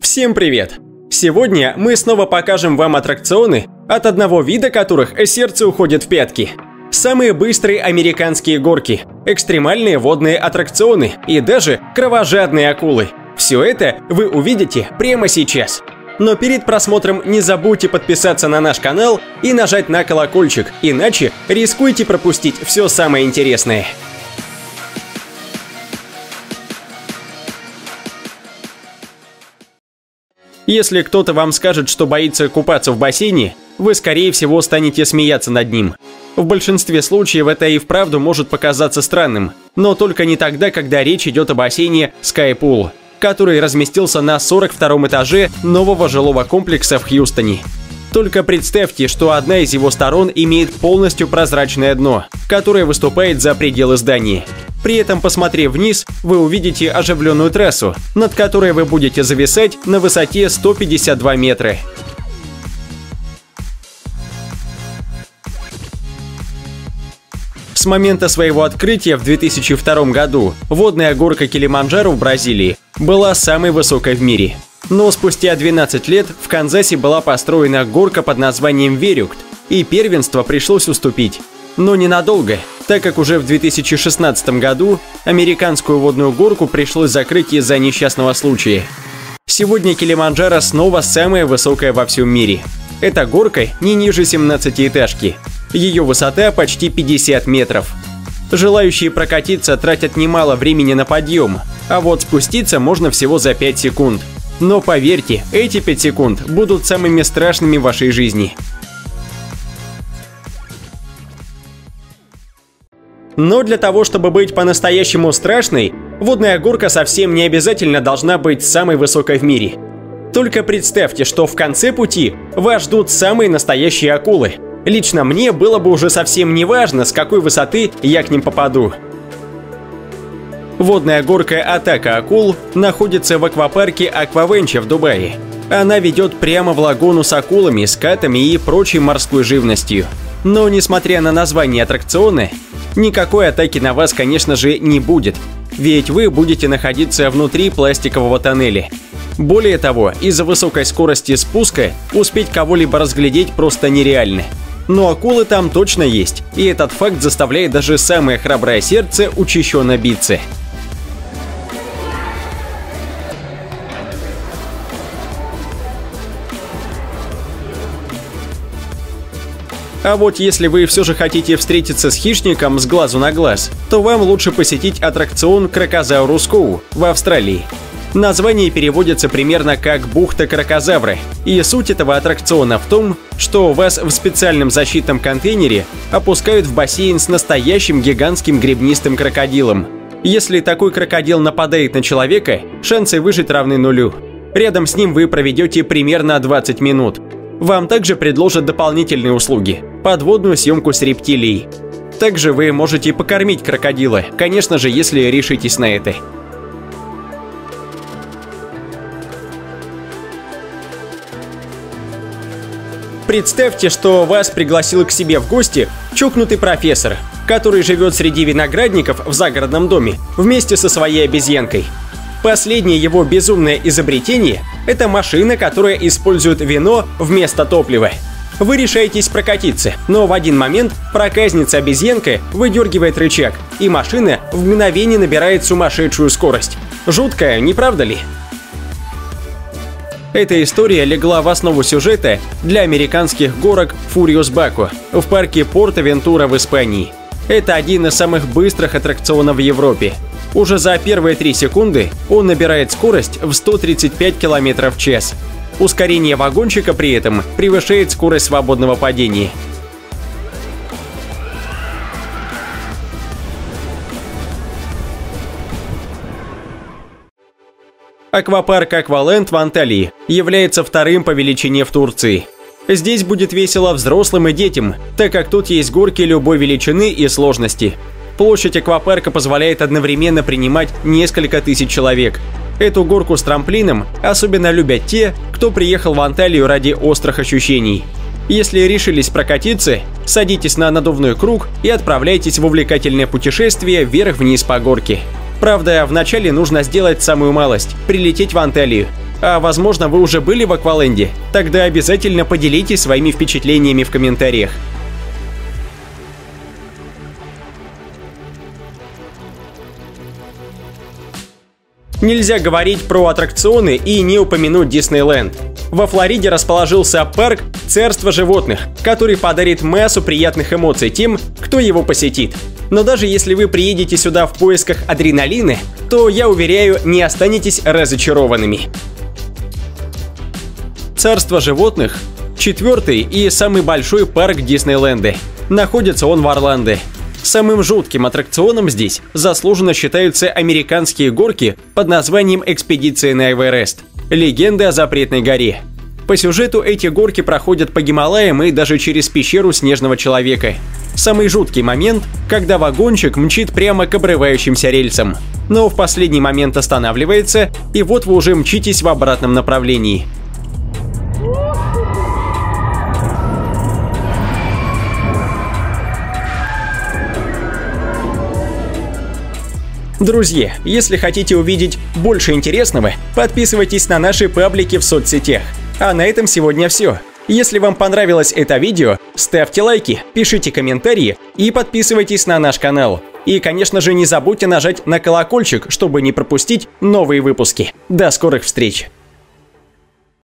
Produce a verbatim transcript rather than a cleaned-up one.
Всем привет! Сегодня мы снова покажем вам аттракционы, от одного вида которых сердце уходит в пятки. Самые быстрые американские горки, экстремальные водные аттракционы и даже кровожадные акулы. Все это вы увидите прямо сейчас. Но перед просмотром не забудьте подписаться на наш канал и нажать на колокольчик, иначе рискуете пропустить все самое интересное. Если кто-то вам скажет, что боится купаться в бассейне, вы, скорее всего, станете смеяться над ним. В большинстве случаев это и вправду может показаться странным, но только не тогда, когда речь идет о бассейне Sky Pool, который разместился на сорок втором этаже нового жилого комплекса в Хьюстоне. Только представьте, что одна из его сторон имеет полностью прозрачное дно, которое выступает за пределы здания. При этом, посмотрев вниз, вы увидите оживленную трассу, над которой вы будете зависать на высоте сто пятьдесят два метра. С момента своего открытия в две тысячи втором году водная горка Килиманджаро в Бразилии была самой высокой в мире. Но спустя двенадцать лет в Канзасе была построена горка под названием Верюкт, и первенство пришлось уступить. Но ненадолго, так как уже в две тысячи шестнадцатом году американскую водную горку пришлось закрыть из-за несчастного случая. Сегодня Килиманджаро снова самая высокая во всем мире. Эта горка не ниже семнадцатиэтажки. Ее высота почти пятьдесят метров. Желающие прокатиться тратят немало времени на подъем, а вот спуститься можно всего за пять секунд. Но поверьте, эти пять секунд будут самыми страшными в вашей жизни. Но для того, чтобы быть по-настоящему страшной, водная горка совсем не обязательно должна быть самой высокой в мире. Только представьте, что в конце пути вас ждут самые настоящие акулы. Лично мне было бы уже совсем не важно, с какой высоты я к ним попаду. Водная горка «Атака акул» находится в аквапарке Аквавенча в Дубае. Она ведет прямо в лагуну с акулами, скатами и прочей морской живностью. Но несмотря на название аттракциона, никакой атаки на вас, конечно же, не будет, ведь вы будете находиться внутри пластикового тоннеля. Более того, из-за высокой скорости спуска успеть кого-либо разглядеть просто нереально. Но акулы там точно есть, и этот факт заставляет даже самое храброе сердце учащенно биться. А вот если вы все же хотите встретиться с хищником с глазу на глаз, то вам лучше посетить аттракцион Кракозау Руску в Австралии. Название переводится примерно как «Бухта Кракозавра», и суть этого аттракциона в том, что вас в специальном защитном контейнере опускают в бассейн с настоящим гигантским гребнистым крокодилом. Если такой крокодил нападает на человека, шансы выжить равны нулю. Рядом с ним вы проведете примерно двадцать минут. Вам также предложат дополнительные услуги – подводную съемку с рептилией. Также вы можете покормить крокодила, конечно же, если решитесь на это. Представьте, что вас пригласил к себе в гости чокнутый профессор, который живет среди виноградников в загородном доме вместе со своей обезьянкой. Последнее его безумное изобретение – это машина, которая использует вино вместо топлива. Вы решаетесь прокатиться, но в один момент проказница-обезьянка выдергивает рычаг, и машина в мгновение набирает сумасшедшую скорость. Жуткая, не правда ли? Эта история легла в основу сюжета для американских горок Фуриус Бако в парке Порт-Авентура в Испании. Это один из самых быстрых аттракционов в Европе. Уже за первые три секунды он набирает скорость в сто тридцать пять км в час. Ускорение вагончика при этом превышает скорость свободного падения. Аквапарк «Акваленд» в Анталии является вторым по величине в Турции. Здесь будет весело взрослым и детям, так как тут есть горки любой величины и сложности. Площадь аквапарка позволяет одновременно принимать несколько тысяч человек. Эту горку с трамплином особенно любят те, кто приехал в Анталию ради острых ощущений. Если решились прокатиться, садитесь на надувной круг и отправляйтесь в увлекательное путешествие вверх-вниз по горке. Правда, вначале нужно сделать самую малость – прилететь в Анталию. А возможно, вы уже были в Акваленде? Тогда обязательно поделитесь своими впечатлениями в комментариях. Нельзя говорить про аттракционы и не упомянуть Диснейленд. Во Флориде расположился парк «Царство животных», который подарит массу приятных эмоций тем, кто его посетит. Но даже если вы приедете сюда в поисках адреналина, то, я уверяю, не останетесь разочарованными. «Царство животных» — четвертый и самый большой парк Диснейленда. Находится он в Орландо. Самым жутким аттракционом здесь заслуженно считаются американские горки под названием «Экспедиция на Эверест». Легенда о запретной горе. По сюжету эти горки проходят по Гималаям и даже через пещеру Снежного Человека. Самый жуткий момент, когда вагончик мчит прямо к обрывающимся рельсам. Но в последний момент останавливается, и вот вы уже мчитесь в обратном направлении. Друзья, если хотите увидеть больше интересного, подписывайтесь на наши паблики в соцсетях. А на этом сегодня все. Если вам понравилось это видео, ставьте лайки, пишите комментарии и подписывайтесь на наш канал. И, конечно же, не забудьте нажать на колокольчик, чтобы не пропустить новые выпуски. До скорых встреч!